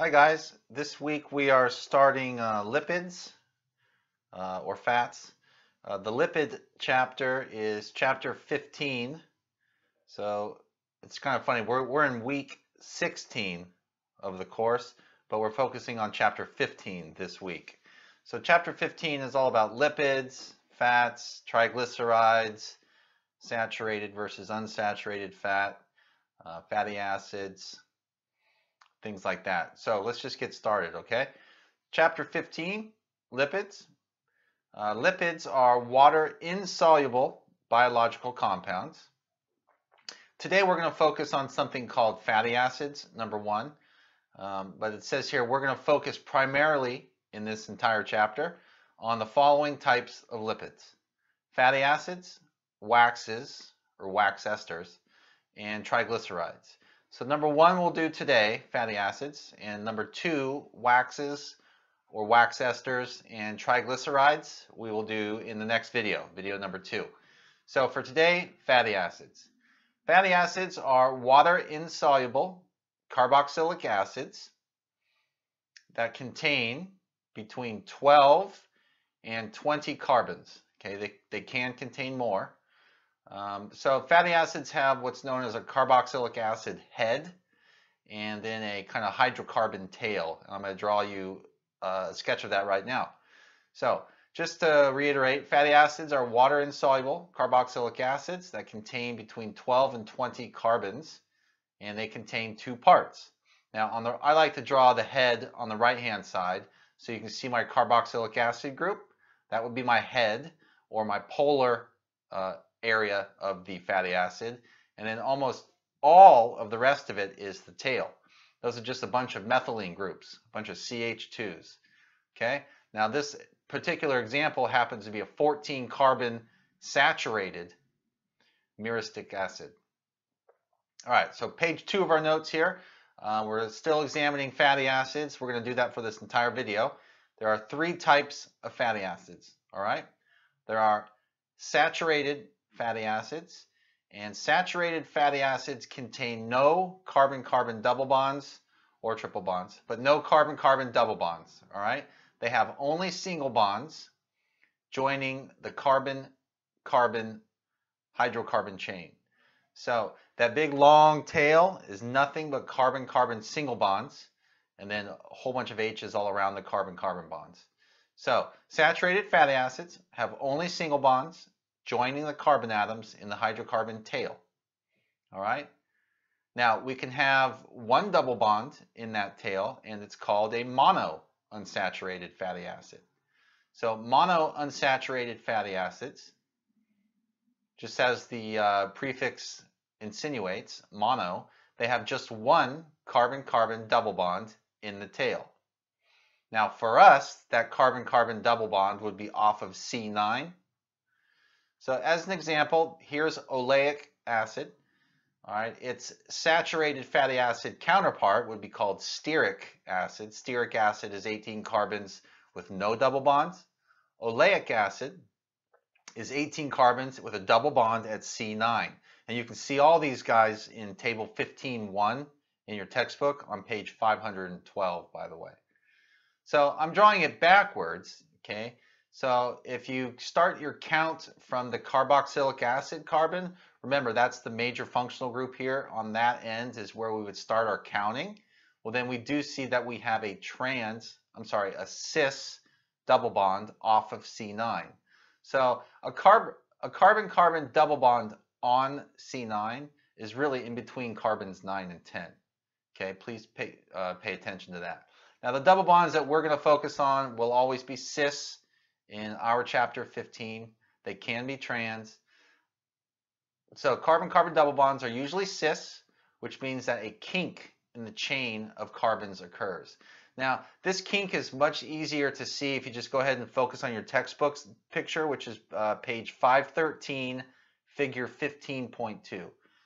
Hi guys, this week we are starting lipids or fats. The lipid chapter is chapter 15, so it's kind of funny. We're in week 16 of the course, but we're focusing on chapter 15 this week. So chapter 15 is all about lipids, fats, triglycerides, saturated versus unsaturated fat, fatty acids, things like that. So let's just get started, okay? Chapter 15, lipids. Lipids are water-insoluble biological compounds. Today we're going to focus on something called fatty acids, number one. But it says here we're going to focus primarily in this entire chapter on the following types of lipids: fatty acids, waxes or wax esters, and triglycerides. So number one we'll do today, fatty acids, and number two, waxes or wax esters and triglycerides, we will do in the next video, video number two. So for today, fatty acids. Fatty acids are water-insoluble carboxylic acids that contain between 12 and 20 carbons. Okay, they can contain more. So fatty acids have what's known as a carboxylic acid head and then a kind of hydrocarbon tail. And I'm going to draw you a sketch of that right now. So just to reiterate, fatty acids are water-insoluble carboxylic acids that contain between 12 and 20 carbons, and they contain two parts. Now, I like to draw the head on the right-hand side so you can see my carboxylic acid group. That would be my head or my polar area of the fatty acid, and then almost all of the rest of it is the tail. Those are just a bunch of methylene groups, a bunch of CH2s. Okay, now this particular example happens to be a 14 carbon saturated myristic acid. All right, so page two of our notes here. We're still examining fatty acids. We're going to do that for this entire video. There are three types of fatty acids. All right, there are saturated fatty acids, and saturated fatty acids contain no carbon-carbon double bonds or triple bonds, but no carbon-carbon double bonds, all right? They have only single bonds joining the carbon-carbon hydrocarbon chain. So that big long tail is nothing but carbon-carbon single bonds, and then a whole bunch of H's all around the carbon-carbon bonds. So saturated fatty acids have only single bonds joining the carbon atoms in the hydrocarbon tail. All right. Now we can have one double bond in that tail, and it's called a monounsaturated fatty acid. So monounsaturated fatty acids, just as the prefix insinuates, mono, they have just one carbon-carbon double bond in the tail. Now for us, that carbon-carbon double bond would be off of C9. So as an example, here's oleic acid. All right, its saturated fatty acid counterpart would be called stearic acid. Stearic acid is 18 carbons with no double bonds. Oleic acid is 18 carbons with a double bond at C9. And you can see all these guys in table 15.1 in your textbook on page 512, by the way. So I'm drawing it backwards, okay? So if you start your count from the carboxylic acid carbon, remember that's the major functional group here. On that end is where we would start our counting. Well, then we do see that we have a cis double bond off of C9. So a carbon-carbon double bond on C9 is really in between carbons 9 and 10. Okay, please pay attention to that. Now, the double bonds that we're going to focus on will always be cis. In our chapter 15, they can be trans. So carbon-carbon double bonds are usually cis, which means that a kink in the chain of carbons occurs. Now, this kink is much easier to see if you just go ahead and focus on your textbook's picture, which is page 513, figure 15.2.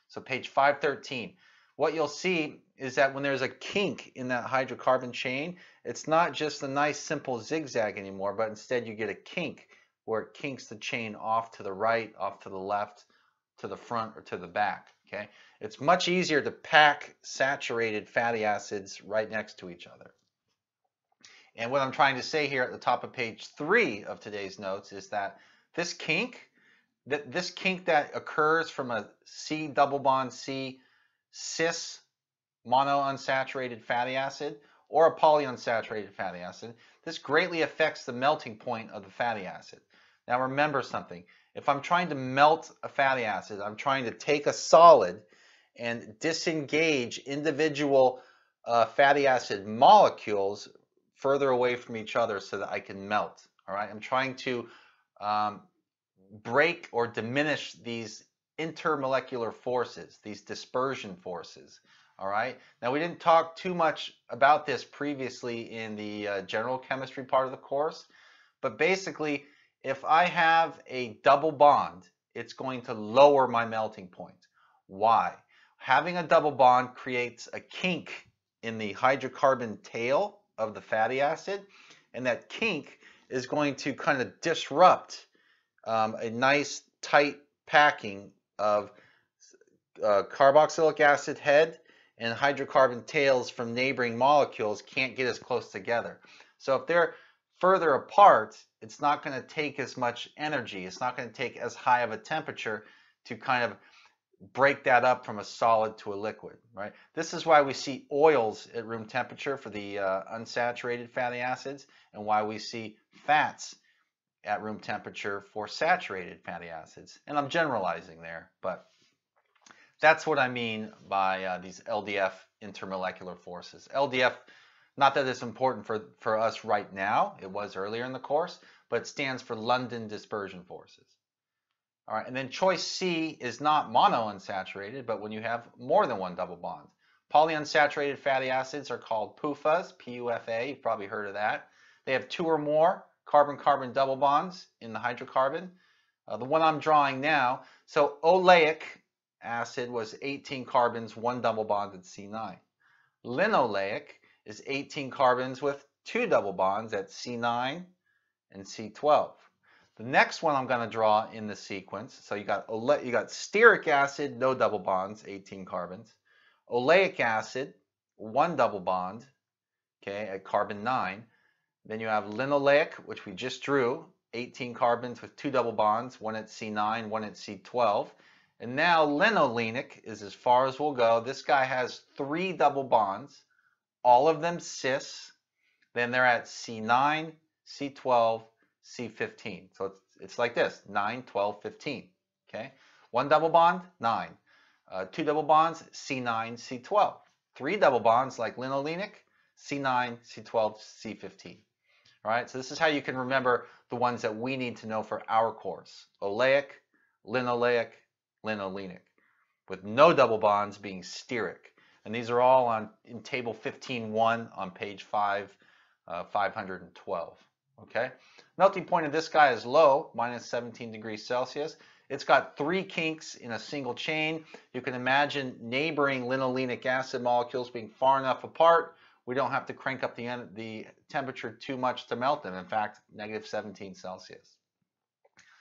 So page 513. What you'll see is that when there's a kink in that hydrocarbon chain, it's not just a nice simple zigzag anymore, but instead you get a kink where it kinks the chain off to the right, off to the left, to the front, or to the back. Okay, it's much easier to pack saturated fatty acids right next to each other. And what I'm trying to say here at the top of page 3 of today's notes is that this kink that occurs from a C double bond C cis monounsaturated fatty acid or a polyunsaturated fatty acid, this greatly affects the melting point of the fatty acid. Now remember something. If I'm trying to melt a fatty acid, I'm trying to take a solid and disengage individual fatty acid molecules further away from each other so that I can melt. All right, I'm trying to break or diminish these intermolecular forces, these dispersion forces. All right, now we didn't talk too much about this previously in the general chemistry part of the course, but basically, if I have a double bond, it's going to lower my melting point. Why? Having a double bond creates a kink in the hydrocarbon tail of the fatty acid, and that kink is going to kind of disrupt a nice tight packing of carboxylic acid head and hydrocarbon tails from neighboring molecules can't get as close together. So if they're further apart, it's not going to take as much energy. It's not going to take as high of a temperature to kind of break that up from a solid to a liquid, right? This is why we see oils at room temperature for the unsaturated fatty acids, and why we see fats at room temperature for saturated fatty acids. And I'm generalizing there, but that's what I mean by these LDF intermolecular forces. LDF, not that it's important for us right now, it was earlier in the course, but it stands for London dispersion forces. All right, and then choice C is not monounsaturated, but when you have more than one double bond. Polyunsaturated fatty acids are called PUFAs, P-U-F-A, you've probably heard of that. They have 2 or more carbon-carbon double bonds in the hydrocarbon. The one I'm drawing now, so oleic acid was 18 carbons, 1 double bond at C9. Linoleic is 18 carbons with 2 double bonds at C9 and C12. The next one I'm going to draw in the sequence, so you got stearic acid, no double bonds, 18 carbons. Oleic acid, 1 double bond, okay, at carbon 9. Then you have linoleic, which we just drew, 18 carbons with 2 double bonds, 1 at C9, 1 at C12. And now linolenic is as far as we'll go. This guy has 3 double bonds, all of them cis, then they're at C9, C12, C15. So it's like this, 9, 12, 15, okay? 1 double bond, 9. 2 double bonds, C9, C12. 3 double bonds like linolenic, C9, C12, C15. All right, so this is how you can remember the ones that we need to know for our course. Oleic, linoleic, linolenic, with no double bonds being stearic. And these are all in table 15.1 on page 5, 512, okay? Melting point of this guy is low, minus 17 degrees Celsius. It's got 3 kinks in a single chain. You can imagine neighboring linolenic acid molecules being far enough apart, we don't have to crank up the temperature too much to melt them. In fact, negative 17 Celsius.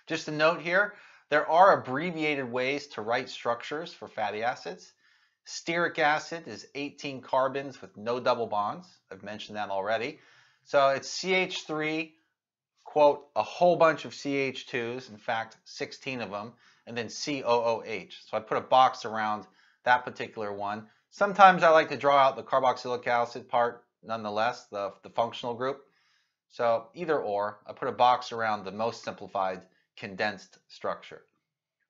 Just a note here, there are abbreviated ways to write structures for fatty acids. Stearic acid is 18 carbons with no double bonds. I've mentioned that already. So it's CH3, quote, a whole bunch of CH2s, in fact, 16 of them, and then COOH. So I put a box around that particular one. Sometimes I like to draw out the carboxylic acid part, nonetheless, the functional group. So either or, I put a box around the most simplified condensed structure.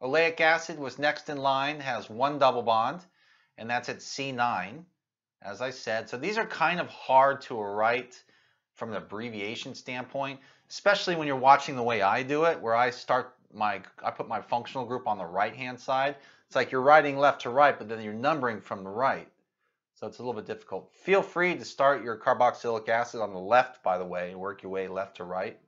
Oleic acid was next in line, has 1 double bond, and that's at C9, as I said. So these are kind of hard to write from an abbreviation standpoint, especially when you're watching the way I do it, where I put my functional group on the right-hand side. It's like you're writing left to right, but then you're numbering from the right. So it's a little bit difficult. Feel free to start your carboxylic acid on the left, by the way, and work your way left to right.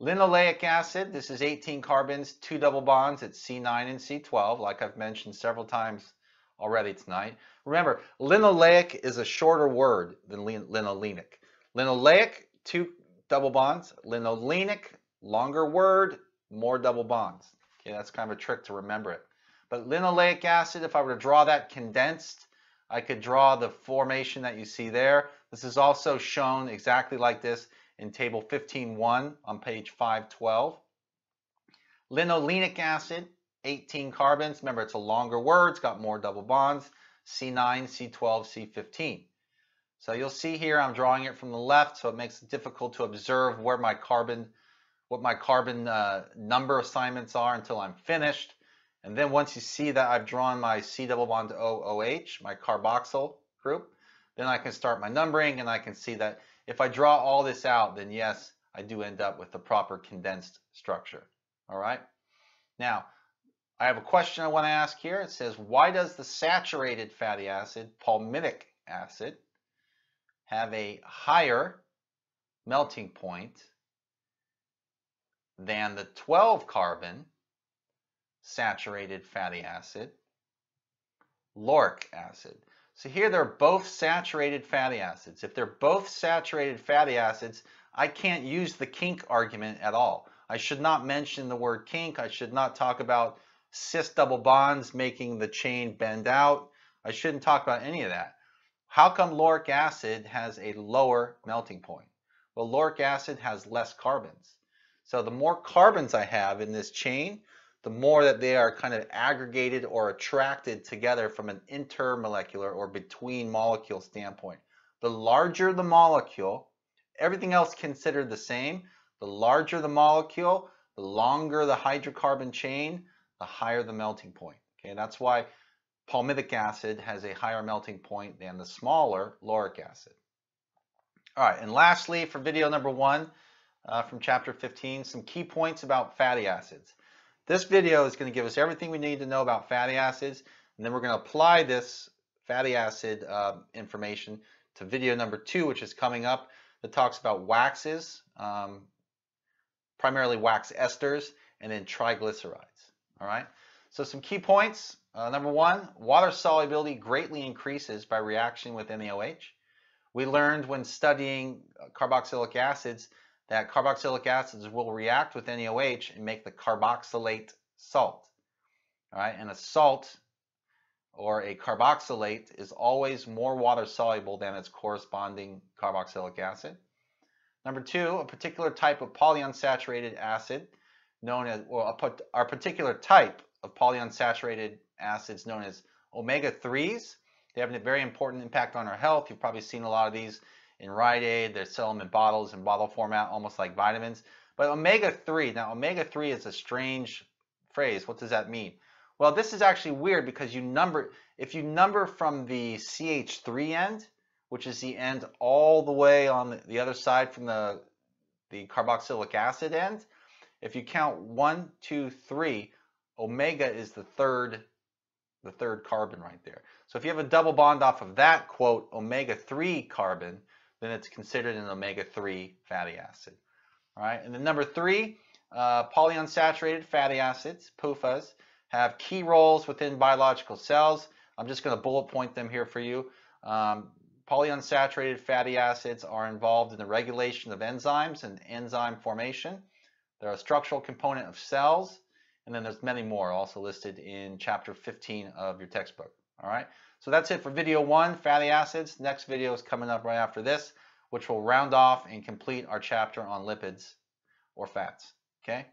Linoleic acid, this is 18 carbons, 2 double bonds at C9 and C12, like I've mentioned several times already tonight. Remember, linoleic is a shorter word than linolenic. Linoleic, 2 double bonds. Linolenic, longer word, more double bonds. Okay, that's kind of a trick to remember it. But linoleic acid, if I were to draw that condensed, I could draw the formation that you see there. This is also shown exactly like this in table 15.1 on page 512. Linolenic acid, 18 carbons. Remember, it's a longer word. It's got more double bonds, C9, C12, C15. So you'll see here I'm drawing it from the left, so it makes it difficult to observe where my carbon, what my carbon number assignments are until I'm finished. And then once you see that I've drawn my C double bond to OOH, my carboxyl group, then I can start my numbering, and I can see that if I draw all this out, then yes, I do end up with the proper condensed structure. All right. Now, I have a question I want to ask here. It says, why does the saturated fatty acid, palmitic acid, have a higher melting point than the 12 carbon saturated fatty acid, lauric acid? So here they're both saturated fatty acids. If they're both saturated fatty acids, I can't use the kink argument at all. I should not mention the word kink. I should not talk about cis double bonds making the chain bend out. I shouldn't talk about any of that. How come lauric acid has a lower melting point? Well, lauric acid has less carbons. So the more carbons I have in this chain, the more that they are kind of aggregated or attracted together from an intermolecular or between molecule standpoint. The larger the molecule, everything else considered the same, the larger the molecule, the longer the hydrocarbon chain, the higher the melting point. Okay, that's why palmitic acid has a higher melting point than the smaller lauric acid. All right, and lastly, for video number 1 from chapter 15, some key points about fatty acids. This video is going to give us everything we need to know about fatty acids, and then we're going to apply this fatty acid information to video number 2, which is coming up, that talks about waxes, primarily wax esters, and then triglycerides. All right, so some key points. Number 1, water solubility greatly increases by reaction with NaOH. We learned when studying carboxylic acids that carboxylic acids will react with NaOH and make the carboxylate salt. All right, and a salt or a carboxylate is always more water soluble than its corresponding carboxylic acid. Number 2, a particular type of polyunsaturated acid known as, well, our particular type of polyunsaturated acids known as omega 3s. They have a very important impact on our health. You've probably seen a lot of these in Rite Aid. They sell them in bottles in bottle format, almost like vitamins. But omega 3, now omega 3 is a strange phrase. What does that mean? Well, this is actually weird because you number, if you number from the CH3 end, which is the end all the way on the other side from the carboxylic acid end, if you count 1, 2, 3, omega is the third carbon right there. So if you have a double bond off of that, quote, omega-3 carbon, then it's considered an omega-3 fatty acid. All right, and then number 3, polyunsaturated fatty acids, PUFAs, have key roles within biological cells. I'm just going to bullet point them here for you. Polyunsaturated fatty acids are involved in the regulation of enzymes and enzyme formation. They're a structural component of cells. And then there's many more also listed in chapter 15 of your textbook. All right, so that's it for video 1, fatty acids. Next video is coming up right after this, which will round off and complete our chapter on lipids or fats. Okay.